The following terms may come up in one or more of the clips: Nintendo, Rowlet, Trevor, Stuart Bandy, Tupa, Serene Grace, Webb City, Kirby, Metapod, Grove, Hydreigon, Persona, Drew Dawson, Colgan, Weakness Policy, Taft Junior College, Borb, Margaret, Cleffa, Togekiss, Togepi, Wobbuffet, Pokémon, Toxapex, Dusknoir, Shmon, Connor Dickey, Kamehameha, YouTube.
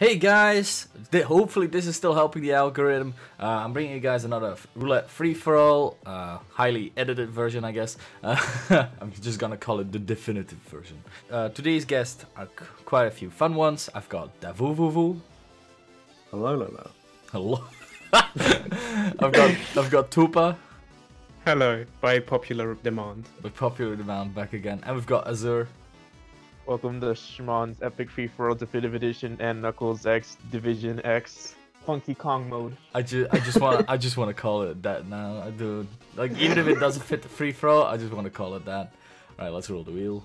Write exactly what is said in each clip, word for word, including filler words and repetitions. Hey guys, hopefully this is still helping the algorithm. Uh, I'm bringing you guys another roulette free-for-all, uh, highly edited version, I guess. Uh, I'm just gonna call it the definitive version. Uh, today's guests are quite a few fun ones. I've got Davuvuvu. Hello, hello. Hello. I've got I've got Tupa. Hello, by popular demand. By popular demand, back again, and we've got Azur. Welcome to Schmon's Epic Free-For-All Definitive Edition and Knuckles X Division X Funky Kong mode. I just, I just want, I just want to call it that now, I do. Like even if it doesn't fit the free-for-all, I just want to call it that. All right, let's roll the wheel.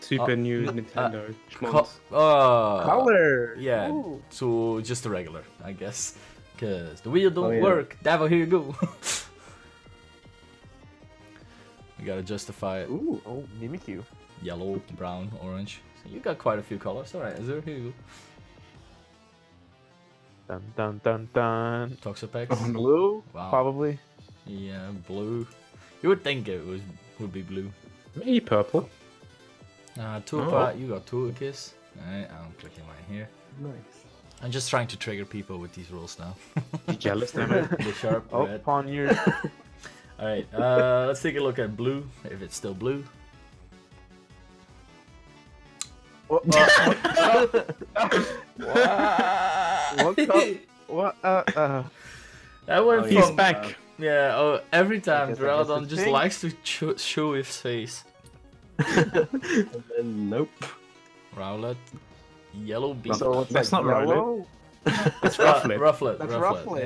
Super uh, new uh, Nintendo. Uh, co uh, Color. Yeah. Ooh. So just the regular, I guess, because the wheel don't oh, yeah. work. Davo, here you go. We gotta justify it. Ooh, oh, Mimikyu. Yellow, brown, orange. So you got quite a few colors. Alright, is there who? Dun dun dun dun. Toxapex. Oh, blue? Wow. Probably. Yeah, blue. You would think it was would be blue. Maybe purple. Uh Tupa, oh. You got Togekiss. Alright, I'm clicking right here. Nice. I'm just trying to trigger people with these rules now. You jealous, damn it. The sharp oh, red. Pawn you. Alright, uh let's take a look at blue, if it's still blue. What? What? That went He's from, back. Uh, yeah. Oh, every time Drowdon just thing. likes to cho show his face. And then, nope. Rowlet, yellow beak. So that's like, not Rowlet. That's Rufflet. Rufflet. That's Rufflet.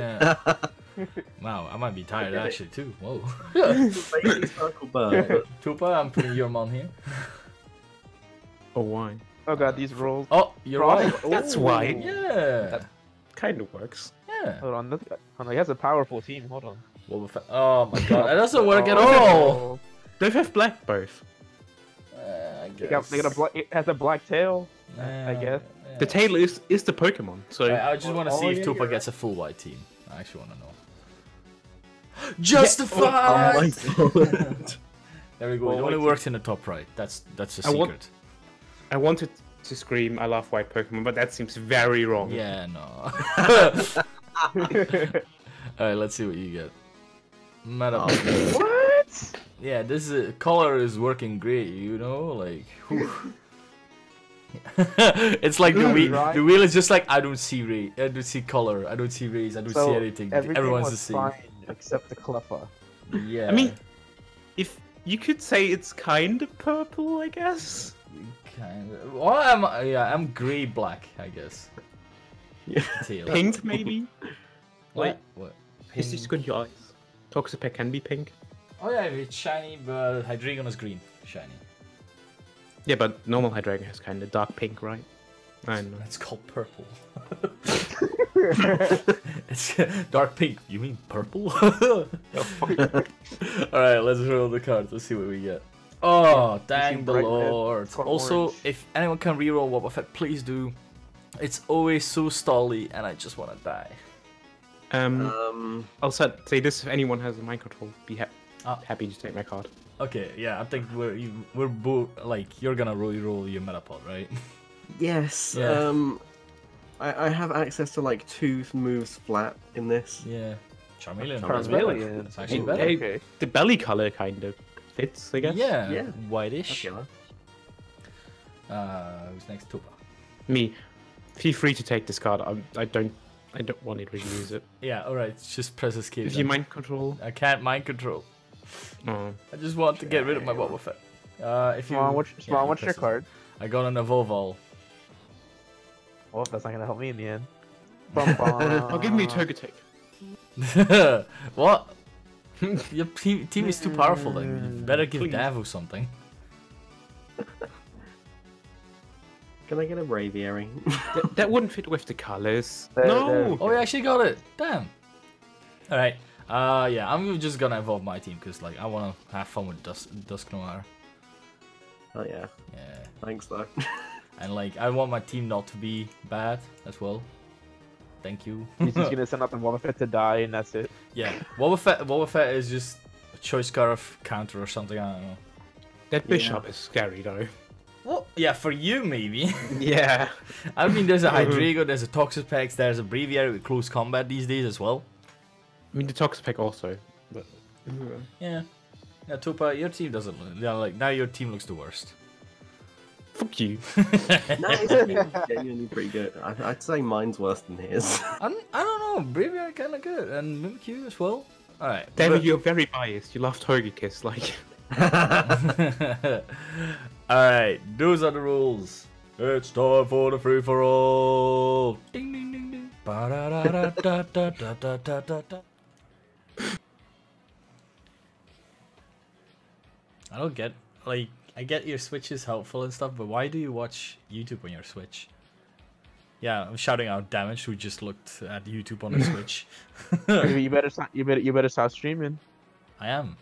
Yeah. Wow, I might be tired actually too. Whoa. Tupa, I'm putting your mom here. Oh wine. Oh god, these rolls. Oh, you're right. That's why. Yeah. That kind of works. Yeah. Hold on. Hold on. He has a powerful team. Hold on. Wobbuffet. Oh my god. That doesn't work oh, at all. They have black both. Uh, I guess. They got, they got a black, it has a black tail. Yeah, I guess. Yeah. The tail is is the Pokemon. So I, I just want to see if Tupa gets a full white team. I actually want to know. Justified. Yeah. Oh, oh my god. There we go. Well, it only works in the top right. That's that's the secret. I wanted to scream, I love white Pokemon, but that seems very wrong. Yeah, no. Alright, let's see what you get. Metapod. What? Yeah, this is, color is working great, you know? Like, it's like the wheel, right. the wheel is just like, I don't see ray, I don't see color, I don't see rays, I don't so see anything. Everyone's the same. Except the Cleffa. Yeah. I mean, if you could say it's kind of purple, I guess. Kind of. Well, I'm yeah, I'm grey black, I guess. Yeah. Pink maybe. Wait, what? Pink. Is this good? Your eyes. Toxapex can be pink. Oh yeah, it's shiny, but Hydreigon is green. Shiny. Yeah, but normal Hydreigon has kind of dark pink, right? I know. It's called purple. It's dark pink. You mean purple? Oh, all right, let's roll the cards. Let's see what we get. Oh, dang the lord. Also, orange. If anyone can reroll Wobbuffet, please do. It's always so stally, and I just want to die. Um, um, I'll set, say this, if anyone has a mind control, be ha ah. happy to take my card. Okay, yeah, I think we're, we're both, like, you're gonna reroll your Metapod, right? Yes, yeah. um, I, I have access to, like, two moves flat in this. Yeah. Charmeleon. Charmeleon. It's actually better. Okay. The belly color, kind of. Fits, I guess. Yeah, yeah. Whitish. Okay, uh, who's next? Tupa. Me. Feel free to take this card. I'm, I don't. I don't want it. We really use it. Yeah. All right. Just press escape. If you mind control. I can't mind control. Oh. I just want to get rid of my Wobbuffet. Uh, if you. Small, watch, yeah, small, watch your card. I got an Evolvol. Oh, that's not gonna help me in the end. Bum, bum. Oh, give me Togekiss. What? Your team, team is too powerful, then. You better give Please. Davu something. Can I get a Braviary? that, that wouldn't fit with the colors. There, no! There. Oh, you actually got it! Damn! Alright, uh, yeah, I'm just gonna evolve my team, because like, I want to have fun with Dusk Dusknoir. Oh yeah. Yeah. Thanks, though. And like, I want my team not to be bad, as well. Thank you. He's just gonna send out the Wobbuffet to die, and that's it. Yeah, Wobbuffet, Wobbuffet is just a choice card of counter or something. I don't know. That bishop yeah. is scary though. What? Yeah, for you maybe. Yeah. I mean, there's a Hydreigon, there's a Toxapex, there's a Braviary with close combat these days as well. I mean, the Toxapex also. But... Yeah. Yeah, Tupa, your team doesn't look... Yeah, like, now your team looks the worst. Fuck you. No, it's genuinely pretty good. I, I'd say mine's worse than his. I'm, I don't know, Braviary kind of good, and Mimikyu as well. Alright. David, you're very biased. You love Togekiss, like... Alright, those are the rules. It's time for the free for all. Ding ding ding ding. Ba da da da da da da da da da. I don't get, like, I get your Switch is helpful and stuff, but why do you watch YouTube on your Switch? Yeah, I'm shouting out Damage, who just looked at YouTube on the Switch. you better start, you better you better start streaming. I am.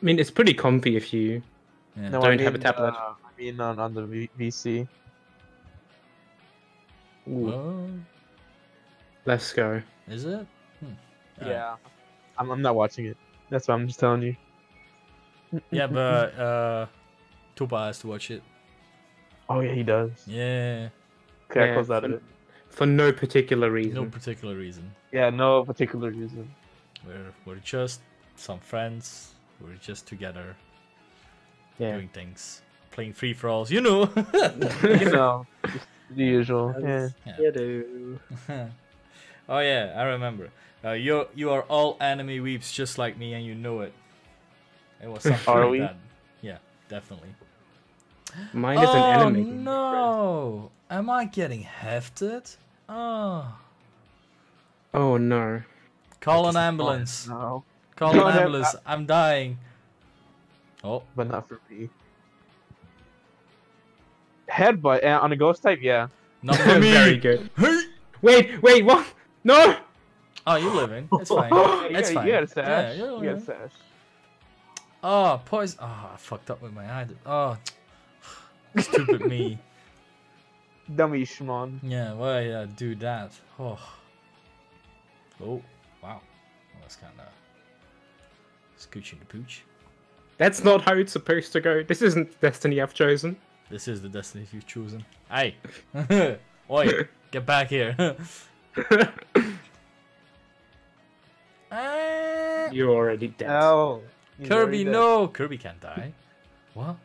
I mean, it's pretty comfy if you yeah. no, don't I mean, have a tablet. Uh, I mean, on, on the V C. Ooh. Oh. Let's go. Is it? Hmm. Yeah. yeah. I'm, I'm not watching it. That's what I'm just telling you. Yeah, but uh, Tupa has to watch it. Oh, yeah, he does. Yeah. Okay, yeah, I close out of it. For no particular reason. No particular reason. Yeah, no particular reason. We're, we're just some friends. We're just together, yeah. doing things, playing free-for-alls, you know! You know, the usual. Yeah. Yeah. You do. Oh yeah, I remember. Uh, you're, you are all anime weeps just like me and you know it. It was something are like we? That. Yeah, definitely. Mine is oh, an anime. Oh no! Am I getting hefted? Oh. Oh no. Call an ambulance. No. Call an ambulance, no, no, no. I'm dying. Oh. But not for me. Headbutt uh, on a ghost type, yeah. Not for me. Very good. Wait, wait, what? No! Oh, you're living. It's fine. It's fine. You got a sash. Yeah, you're you got a sash. Oh, poison. Oh, I fucked up with my eye. Oh. Stupid me. Dummy schmon. Yeah, why did I do that? Oh. Oh, wow. Well, that's kind of... Scooching the pooch. That's not how it's supposed to go. This isn't the destiny I've chosen. This is the destiny you've chosen. Hey! Oi! Get back here! You're already dead. No, Kirby, already dead. No! Kirby can't die. What?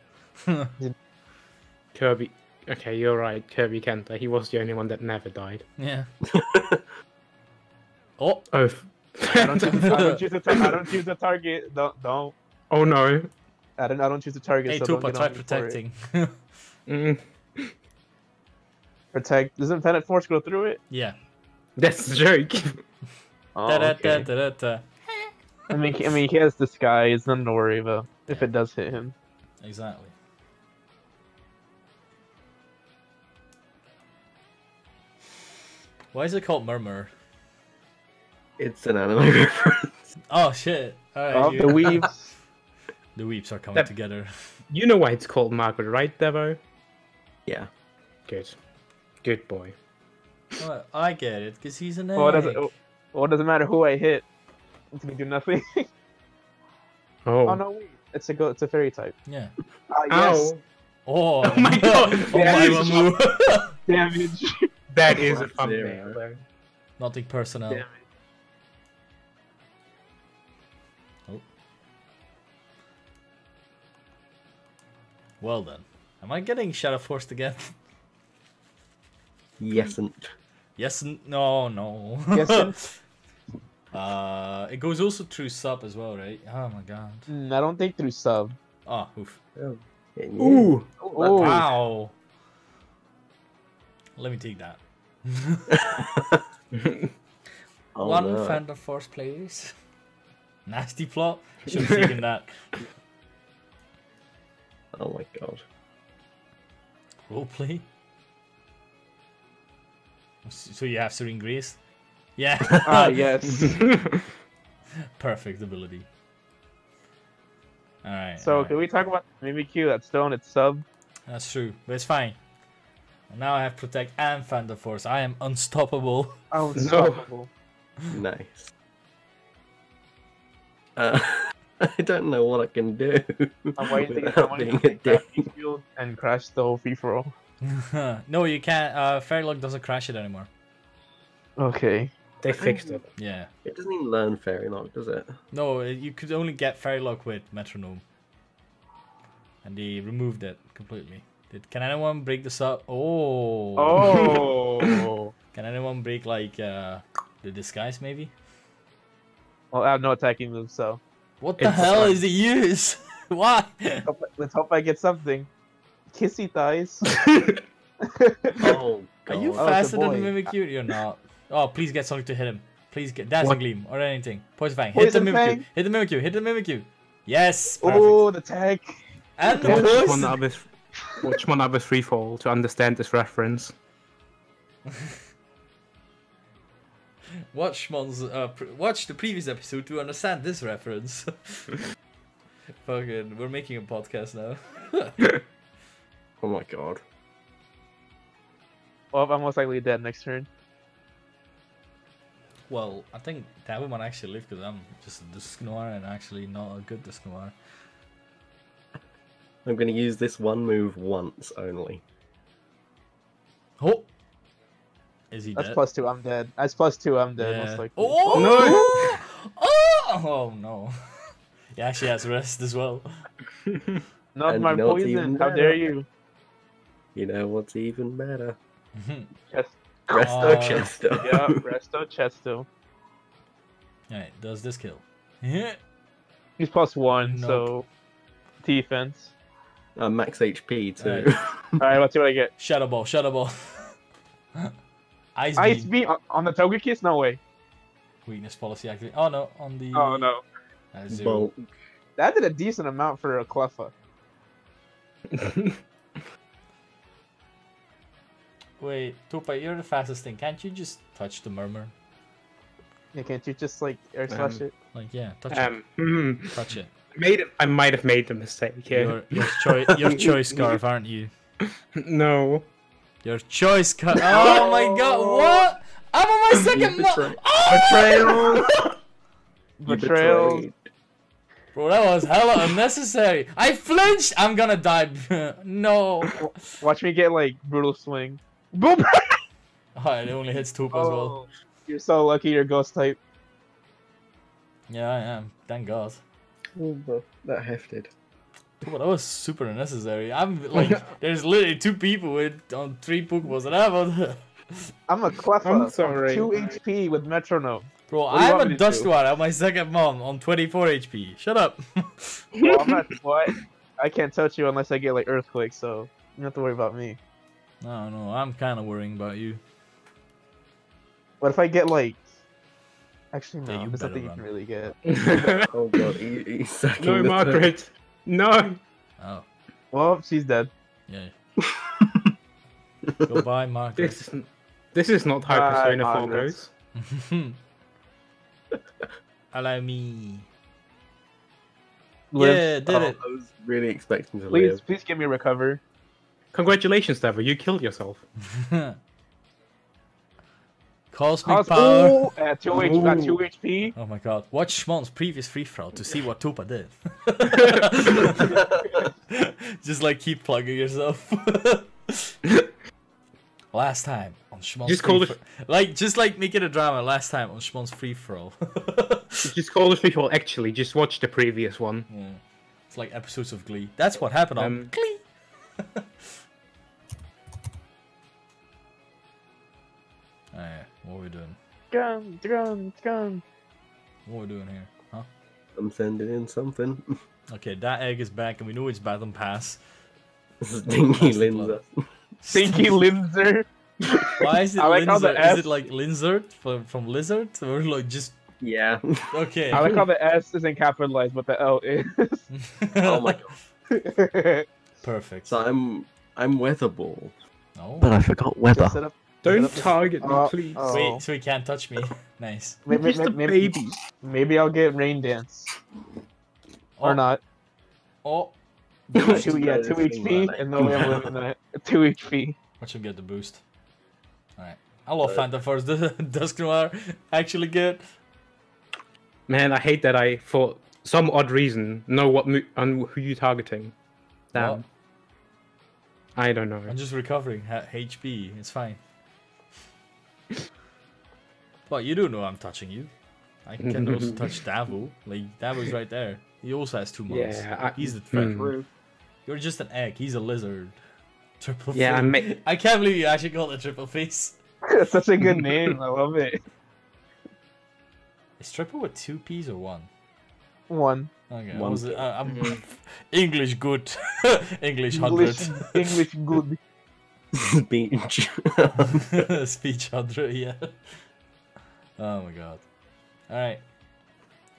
Kirby. Okay, you're right. Kirby can't die. He was the only one that never died. Yeah. Oh! Oh. I don't, I don't choose the target. I don't choose the target. Don't. Don't. Oh no. I don't. I don't choose the target. Hey, so Tupa, try protecting. mm. Protect. Doesn't Planet Force go through it? Yeah. That's the joke. Oh, da, da, okay. da, da, da, da. I mean, I mean, he has the sky. It's nothing to worry about if yeah. it does hit him. Exactly. Why is it called Murmur? It's an anime reference. Oh shit! All right, oh, you... the weeps. The weeps are coming that... together. You know why it's called Margaret, right, Devo? Yeah. Good. Good boy. Well, I get it, cause he's an egg. Well, it doesn't, well, it doesn't matter who I hit. It's gonna do nothing. Oh. Oh no! It's a go. It's a fairy type. Yeah. Uh, yes. Oh. Oh my god! Oh my Damage. That is a thumbnail. Nothing personal. Damage. Well then, am I getting Shadow Forced again? Yesn't. Yesn't. No, no. Yesn't. uh, it goes also through sub as well, right? Oh my god. Mm, I don't think through sub. Oh, oof. Oh. Ooh. Oh, wow. Let me take that. Oh, One no. Phantom Force, please. Nasty plot. Should have taken that. Oh my god. Roleplay? So you have Serene Grace? Yeah. Ah, yes. Perfect ability. Alright. So, all right. Can we talk about Mimikyu that's still on its sub? That's true, but it's fine. And now I have Protect and Phantom Force. I am unstoppable. Oh, unstoppable. No. Nice. Uh, I don't know what I can do. I'm waiting to get someone to take that field and crash the whole free for all. No, you can't. Uh, Fairylock doesn't crash it anymore. Okay. They fixed it. Yeah. It doesn't even learn Fairylock, does it? No, you could only get Fairylock with Metronome. And they removed it completely. Did, can anyone break this up? Oh. Oh. Can anyone break, like, uh, the disguise, maybe? Well, I'm not attacking them, so. What the it's hell is the use? Why? Let's hope, let's hope I get something. Kissy thighs. Oh, God. Are you oh, faster than Mimikyu? You're not. Oh, please get something to hit him. Please get Dazzling Gleam or anything. Poison Fang. Hit Poison the Mimikyu. Fang. Hit the Mimikyu. Hit the Mimikyu. Yes. Oh, the tag. And the poison. Watch Monabas freefall to understand this reference. Watch Mon's, uh, pr watch the previous episode to understand this reference. Fucking, we're making a podcast now. Oh my god. Well, I'm most likely dead next turn. Well, I think that one actually live because I'm just a Dusknoir and actually not a good Dusknoir. I'm going to use this one move once only. Oh! Is he That's dead? plus two, I'm dead. That's plus two, I'm dead. Yeah. Most likely. Oh! No! Oh! Oh no. He actually has rest as well. Not and my not poison, how dare you! You know what's even better? Chest Resto uh, Chesto. Yeah, Resto Chesto. Alright, does this kill? He's plus one, nope. So... defense. Uh, max H P too. Alright, right, let's see what I get. Shadow Ball, Shadow Ball. Ice Beam. Ice Beam on the Togekiss? No way. Weakness policy activate. Oh no, on the... Oh no. Azur. That did a decent amount for a Cleffa. Wait, Tupa, you're the fastest thing. Can't you just touch the murmur? Yeah, can't you just like air slash um, it? Like yeah, touch um, it. Mm. Touch it. I made it. I might have made the mistake here. Your, your, choi your choice scarf, aren't you? No. Your choice scarf. Oh my god! What? I'm on my second. Betray oh! Betrayal. Betrayal. Bro, that was hella unnecessary. I flinched. I'm gonna die. No. Watch me get like brutal swing. Boom. Oh, it only hits Tupa oh, as well. You're so lucky. You're ghost type. Yeah, I am. Thank God. Oh, bro, that hefted. Tupa, that was super unnecessary. I'm like, there's literally two people with on three Pokeballs and I'm on. I'm a Cleffa. I'm sorry. Two H P with Metronome. Bro, I'm a Dusknoir at my second mom on twenty-four H P. Shut up. Well, I'm not, well, I, I can't touch you unless I get like earthquake, so you don't have to worry about me. No, no, I'm kind of worrying about you. What if I get like? Actually, no. Yeah, there's nothing you can really get. Oh god, he, he's sucking. No, Margaret. Thing. No. Oh. Well, she's dead. Yeah. Goodbye, Margaret. This, this is not how Persona four goes. Allow me. Live. Yeah, did oh, it. I was really expecting to please, live. Please give me a recover. Congratulations, Trevor. You killed yourself. Cosmic Cos Power. Ooh, uh, two H P. Oh my god. Watch Schmon's previous free throw to see what Tupa did. Just like keep plugging yourself. Last time on Schmon's just free throw. Like, just like make it a drama. Last time on Schmon's free throw. Just call the free throw. Actually, just watch the previous one. Yeah. It's like episodes of Glee. That's what happened um, on Glee. Oh, yeah. What are we doing? Gun, gun, gun. What are we doing here? Huh? I'm sending in something. Okay, that egg is back, and we know it's bad and pass. Stinky Linzer. Stinky Linzer. Why is it I like Linzer? Is it like Linzer from, from Lizard? Or like just yeah. Okay. I like how the S isn't capitalized, but the L is. Oh my god. Perfect. So I'm I'm weatherball. Oh. But I forgot weather. Set up Don't target me, uh, please. Uh, Wait, so he can't touch me. Nice. Maybe, just maybe, a baby. Maybe I'll get Rain Dance. Oh. Or not. Oh. two, yeah, two H P, and then we have living that. two H P. Watch him get the boost. Alright. I love Phantom Force. Dusknoir actually good. Man, I hate that I thought some odd reason know what mo and who you're targeting. Damn. What? I don't know. I'm just recovering H P. It's fine. Well, you do know I'm touching you. I can also touch Davu. Like, Davu's right there. He also has two months. Yeah, I, he's the threat. Mm. You're just an egg. He's a lizard. Triple yeah, face. I, make... I can't believe you actually called it Triple Face. That's such a good name. I love it. Is triple with two P's or one? One. Okay. One. Was it? Uh, I'm English good. English hundred. English good. Speech. Speech hundred. Yeah. Oh my god. All right.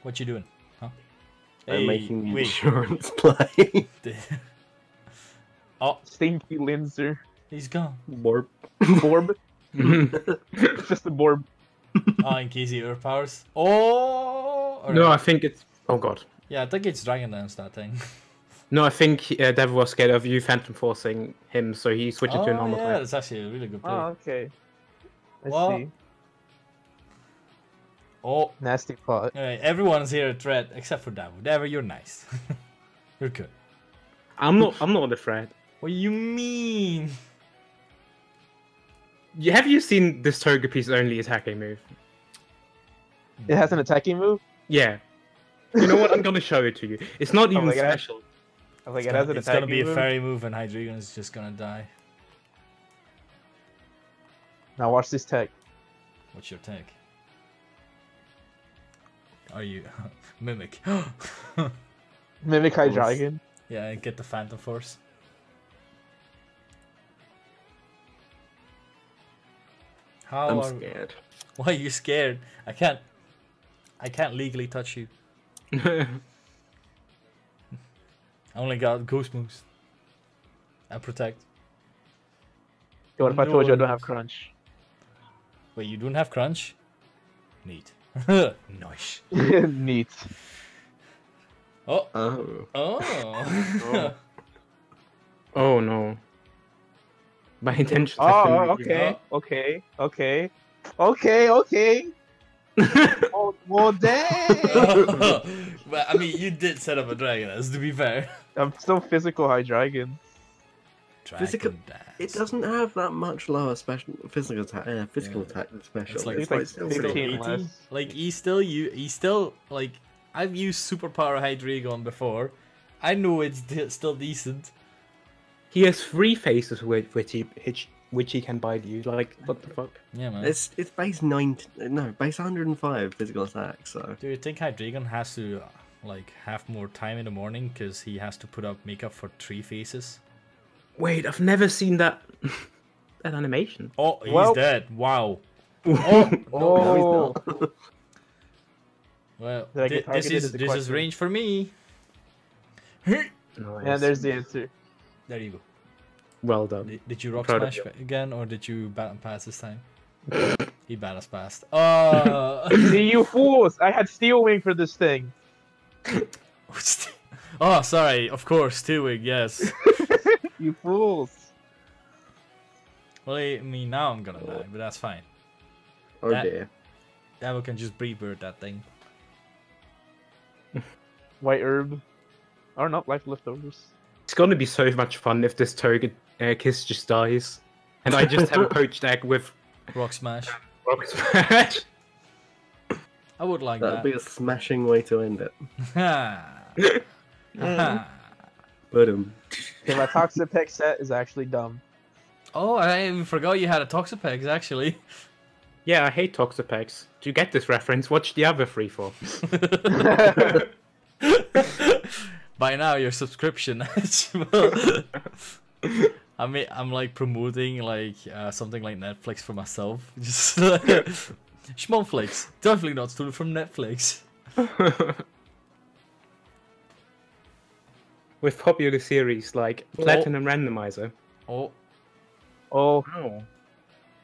What you doing? Huh? I'm hey, making the insurance play. Oh, Stinky Linzer. He's gone. Borb. Borb. It's just a Borb. Oh, in case he overpowers. Oh! Right. No, I think it's... Oh, God. Yeah, I think it's Dragon Dance, that thing. No, I think uh, Devil was scared of you Phantom Forcing him, so he switched oh, to a normal yeah, play. That's actually a really good play. Oh, okay. Let's well... see. Oh. Nasty pot. Right, everyone's here a threat, except for Devil. Devil, you're nice. You're good. I'm not I'm not a threat. What do you mean? Have you seen this Togepi's only attacking move? It has an attacking move? Yeah. You know what? I'm gonna show it to you. It's not even oh special. I was like, it has an attacking move. It's gonna be a fairy move, and Hydreigon is just gonna die. Now watch this tech. What's your tech? Are you mimic? Mimic Hydreigon. Yeah, get the Phantom Force. How I'm are... scared. Why are you scared? I can't... I can't legally touch you. I only got Ghost Moves. And Protect. Yo, what if no I told you I don't have Crunch? Wait, you don't have Crunch? Neat. Nice. Neat. Oh. Oh. Oh. Oh, no. By intention. Oh, okay, okay, okay, okay, okay. Oh, well, dang. But I mean, you did set up a dragon. As to be fair, I'm still physical Hydreigon. Dragon physical. Dance. It doesn't have that much lower special physical attack. Uh, physical yeah. attack than special. It's like, it's like, like fifteen less. Like he still you. He still like. I've used Superpower Hydreigon before. I know it's de still decent. He has three faces with which he which he can bite you. Like what the fuck? Yeah, man. It's it's base ninety no base hundred and five physical attack. So do you think Hydreigon has to like have more time in the morning because he has to put up makeup for three faces? Wait, I've never seen that that animation. Oh, he's well... dead! Wow. Oh, oh. No, he's not. Well, th this is this question. is range for me. Nice. Yeah, there's the answer. There you go. Well done. Did, did you rock smash again, or did you balance pass this time? He balance passed. Oh! See you fools! I had Steel Wing for this thing. Oh, sorry. Of course, Steel Wing. Yes. You fools. Well, I mean, now I'm gonna die, but that's fine. Oh that, dear. Devil can just breathe bird that thing. White herb. Or not life leftovers. It's gonna be so much fun if this Togekiss just dies, and I just have a poached egg with rock smash. Rock smash. I would like That'd that. That'd be a smashing way to end it. But um, okay, my Toxapex set is actually dumb. Oh, I even forgot you had a Toxapex actually. Yeah, I hate Toxapex. To get this reference, watch the other three for. By now, your subscription. I mean, I'm like promoting like uh, something like Netflix for myself. Just Schmonflix, definitely not stolen from Netflix. With popular series like Platinum oh. Randomizer. Oh, oh, oh.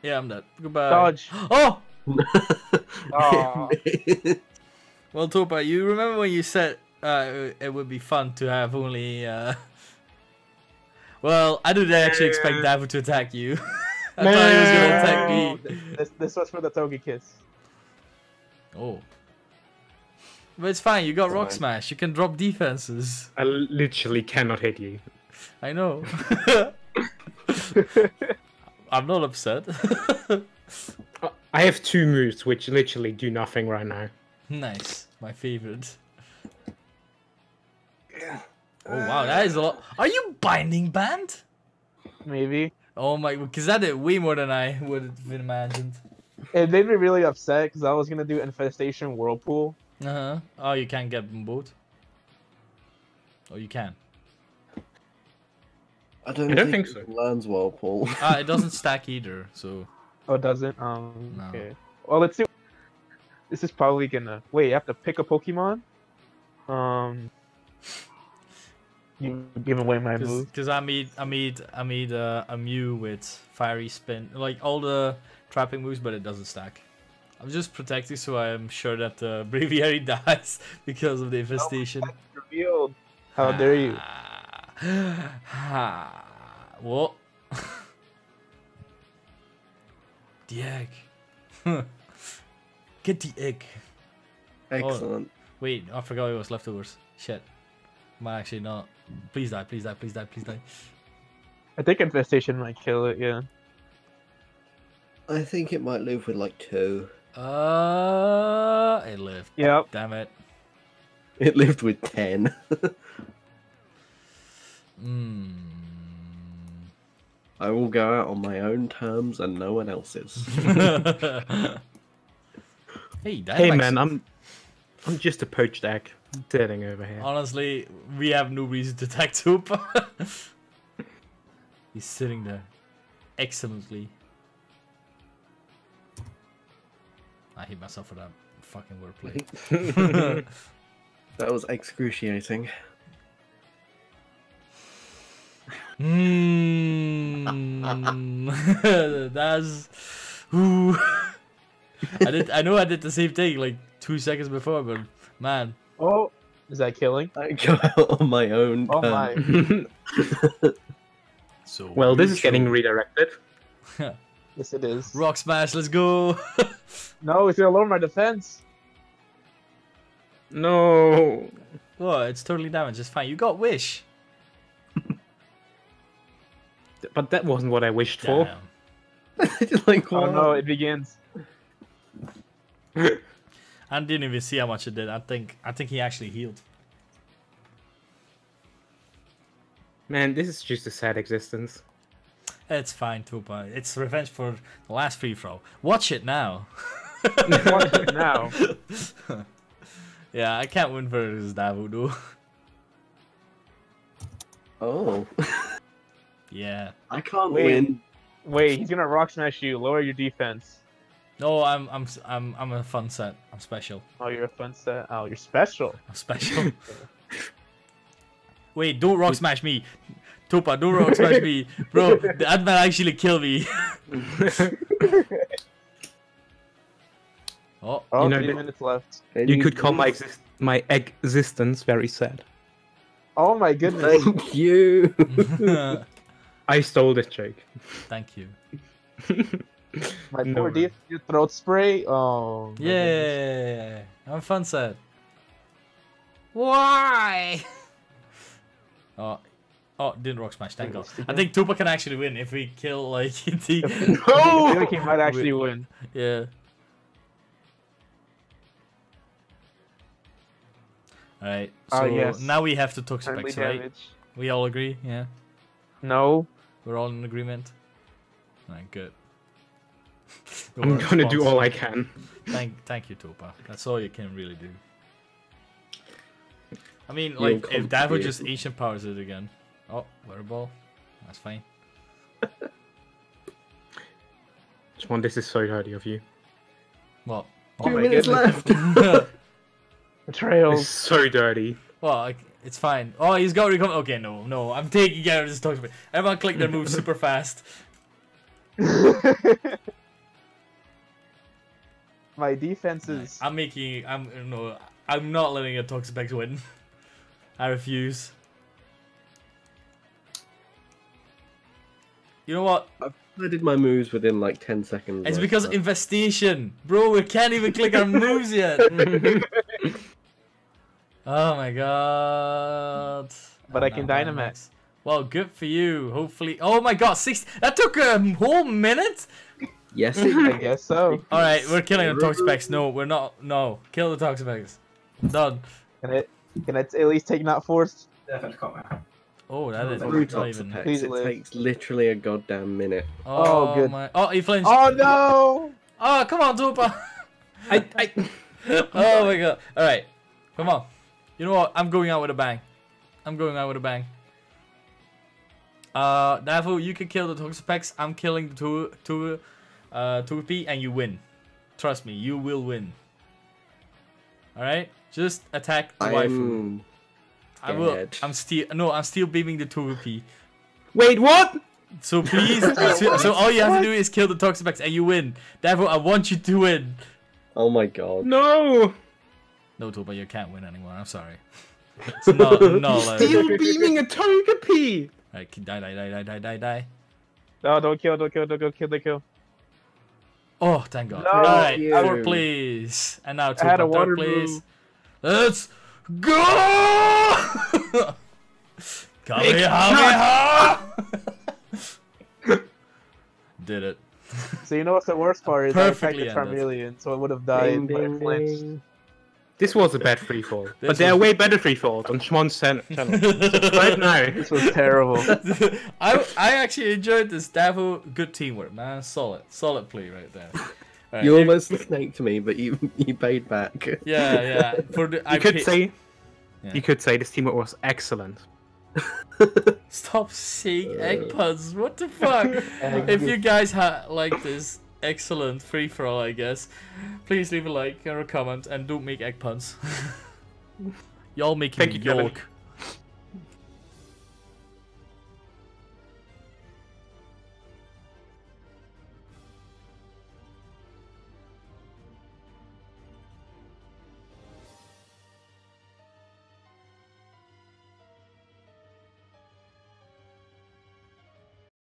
Yeah, I'm dead. Goodbye. Dodge. Oh. Well, Topa, you remember when you said? Uh, it would be fun to have only. Uh... Well, I didn't actually expect Davu to attack you. I no. thought he was gonna attack me. This, this was for the Togekiss. Oh. But it's fine, you got it's Rock fine. Smash, you can drop defenses. I literally cannot hit you. I know. I'm not upset. I have two moves which literally do nothing right now. Nice, my favorite. Yeah. Oh wow, that is a lot. Are you binding banned? Maybe. Oh my, because that did way more than I would have imagined. It made me really upset because I was gonna do Infestation Whirlpool. Uh huh. Oh, you can't get them both. Oh, you can. I don't, I don't think, think so. It learns Whirlpool. Ah, it doesn't stack either, so. Oh, it doesn't? Um, no. Okay. Well, let's see. This is probably gonna. Wait, you have to pick a Pokemon? Um. You give away my move. Because I made, I made, I made uh, a Mew with Fiery Spin. Like all the trapping moves, but it doesn't stack. I'm just protecting so I'm sure that the Braviary dies because of the infestation. Oh, that's revealed. How ah. dare you? What? The egg. Get the egg. Excellent. Oh, wait, I forgot it was leftovers. Shit. Might actually not. Please die, please die, please die, please die. I think infestation might kill it, yeah. I think it might live with like two. Uh, it lived. Yep. Damn it. It lived with ten. Mm. I will go out on my own terms and no one else's. Hey, hey man, I'm I'm just a poached egg sitting over here. Honestly, we have no reason to attack Tupa. He's sitting there excellently. I hate myself for that fucking wordplay. That was excruciating. Mm. That's. Ooh. I did. I know I did the same thing like two seconds before, but man. Oh, is that killing? I go out on my own. Oh um... my. So well, this is getting redirected. Yes, it is. Rock smash. Let's go. No, it's gonna lower my defense. No. Well, it's totally damaged. It's fine. You got wish. But that wasn't what I wished Damn. for. Like, oh no, it begins. I didn't even see how much it did. I think I think he actually healed. Man, this is just a sad existence. It's fine, Tupa. It's revenge for the last free throw. Watch it now. Watch it now. Yeah, I can't win versus Davuvuvu. Oh. Yeah. I can't wait, win. Wait, he's gonna rock smash you. Lower your defense. No, I'm, I'm, I'm, I'm a fun set. I'm special. Oh, you're a fun set. Oh, you're special. I'm special. Wait, don't rock smash me, Tupa. Don't rock smash me, bro. That might actually kill me. Oh, oh, you know, three minutes left. You could call my exist my existence very sad. Oh my goodness. Thank you. I stole this joke. Thank you. My no. poor dear, your throat spray. Oh. Yeah, I'm fun set. Why? Oh, oh, didn't rock smash. Thank God. I think Tupa can actually win if we kill like the. No, I think he might actually win. Yeah. All right. So oh, yes. now we have to Toxapex, right? We all agree, yeah. No. We're all in agreement. Alright, good. I'm gonna do all I can. Thank, thank you, Tupa. That's all you can really do. I mean, like, You're if Davo just ancient powers it again. Oh, wearable. That's fine. One, this is so hardy of you. What? Two oh, minutes left. Betrayal. It's so dirty. Well, I, it's fine. Oh, he's got recover. Okay, no, no. I'm taking care of this Toxapex. Everyone click their move super fast. My defense is... I'm making... I'm no. I'm not letting a Toxapex win. I refuse. You know what? I did my moves within like ten seconds. It's like because that. Infestation. Bro, we can't even click our moves yet. Oh my god. But oh, I can no, Dynamax. Well, good for you. Hopefully. Oh my god, six. That took a whole minute? Yes, it, I guess so. Alright, we're killing the Toxapex. No, we're not. No. Kill the Toxapex. Done. Can it, can it at least take that force? Oh, that is brutal. Toxapex. Please it live. Takes literally a goddamn minute. Oh, oh good. My. Oh, he flinched. Oh, no. Oh, come on, Tupa. I, I... Oh my god. Alright. Come on. You know what? I'm going out with a bang. I'm going out with a bang. Uh, Davu, you can kill the Toxapex. I'm killing the two, two, uh, Tupi, and you win. Trust me, you will win. Alright? Just attack the waifu. I will. I'm still. No, I'm still beaming the Tupi. Wait, what? So please. so, so all you have what? to do is kill the Toxapex, and you win. Davu, I want you to win. Oh my god. No! No, Tupa, you can't win anymore. I'm sorry. It's not, not like... Still beaming a Togepi! Alright, die, die, die, die, die, die, die. No, don't kill, don't kill, don't kill, kill, don't kill. Oh, thank god. No, Alright, fourth please. And now Tupa, third please. Let's go! Kamehameha! Did it. So you know what's the worst part is I attacked the Charmeleon, so it would have died, but it flinched. This was a bad free fall, but there are way better free falls on Schmon's channel. Right now, this was terrible. I I actually enjoyed this. Davu, good teamwork, man. Solid, solid play right there. Right, you here. Almost snaked me, but you you paid back. Yeah, yeah. For the, you I could say, yeah. you could say this teamwork was excellent. Stop saying uh. egg puns. What the fuck? If you guys had like this. Excellent free for all, I guess. Please leave a like or a comment and don't make egg puns. Y'all making Thank you, Kevin. Yolk.